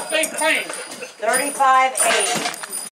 final state claim. 35-8.